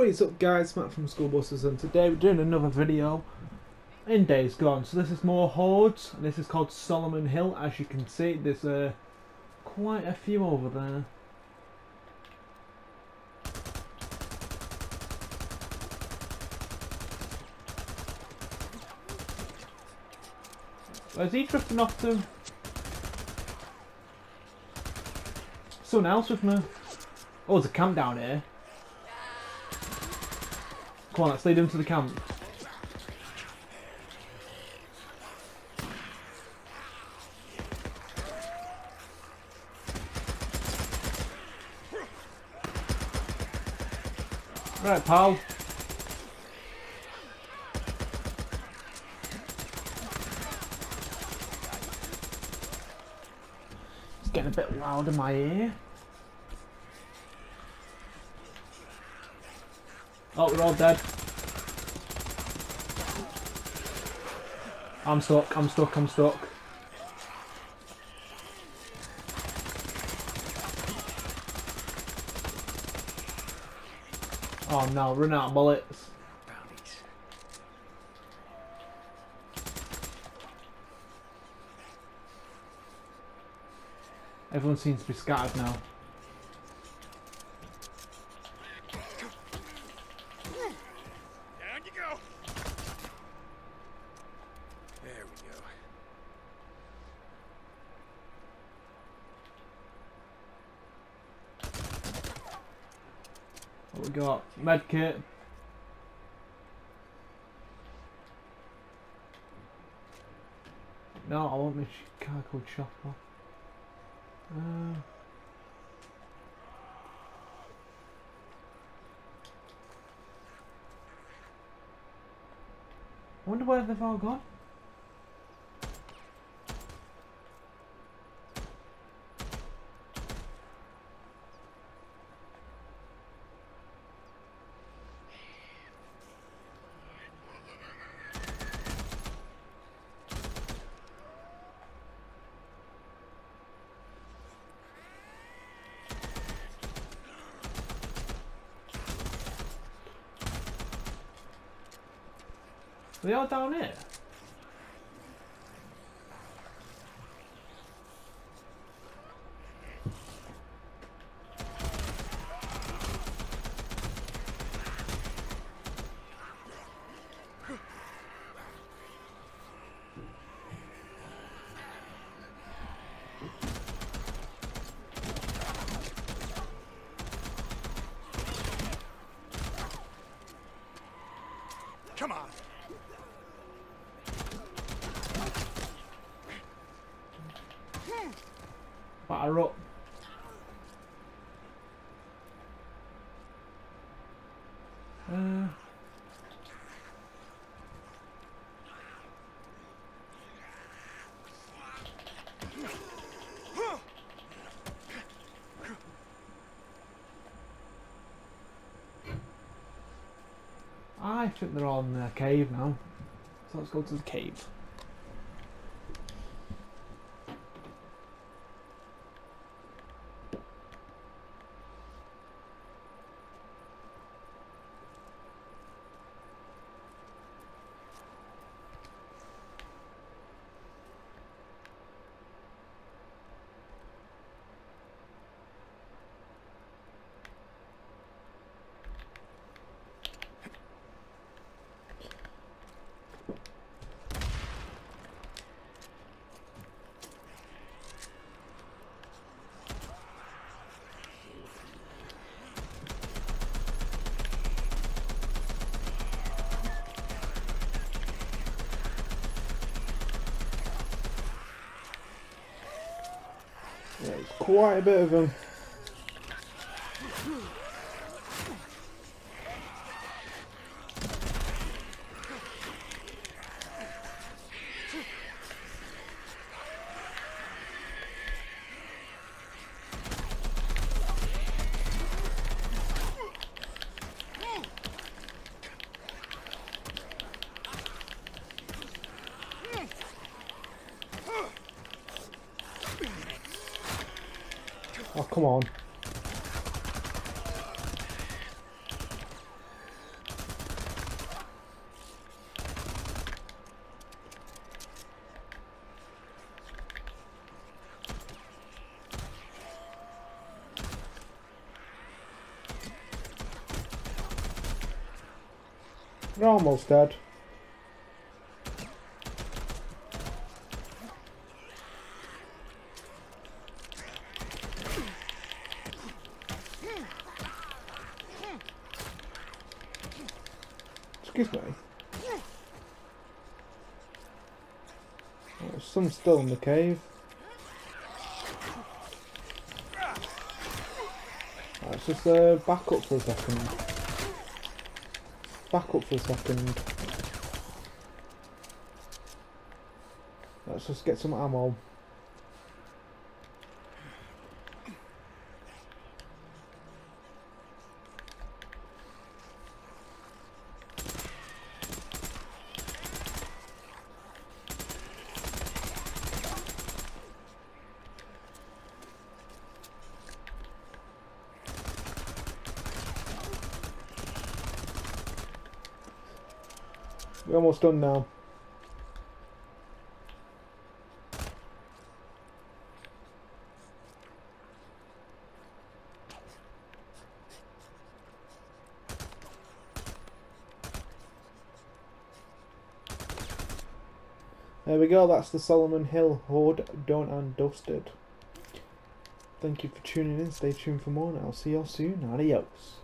What is up guys, Matt from Skull Busters, and today we're doing another video in Days Gone. So this is more hordes, and this is called Solomon Hill. As you can see, there's quite a few over there. Well, is he drifting off to someone else with me? Oh, there's a camp down here. Come on, let's lead him to the camp. Right, pal. It's getting a bit loud in my ear. Oh, we're all dead. I'm stuck, I'm stuck, I'm stuck. Oh no, run out of bullets. Everyone seems to be scattered now. What we got? Med kit. No, I want my Chicago chopper. I wonder where they've all gone. They are down here. Come on. Fire up. I think they're all in the cave now, so let's go to the cave. Yeah, it's quite a bit of them. Oh, come on. You're almost dead. Excuse me. There's some still in the cave. Let's just back up for a second. Back up for a second. Let's just get some ammo. We're almost done now. There we go, that's the Solomon Hill Horde done and dusted. Thank you for tuning in, stay tuned for more and I'll see y'all soon. Adios.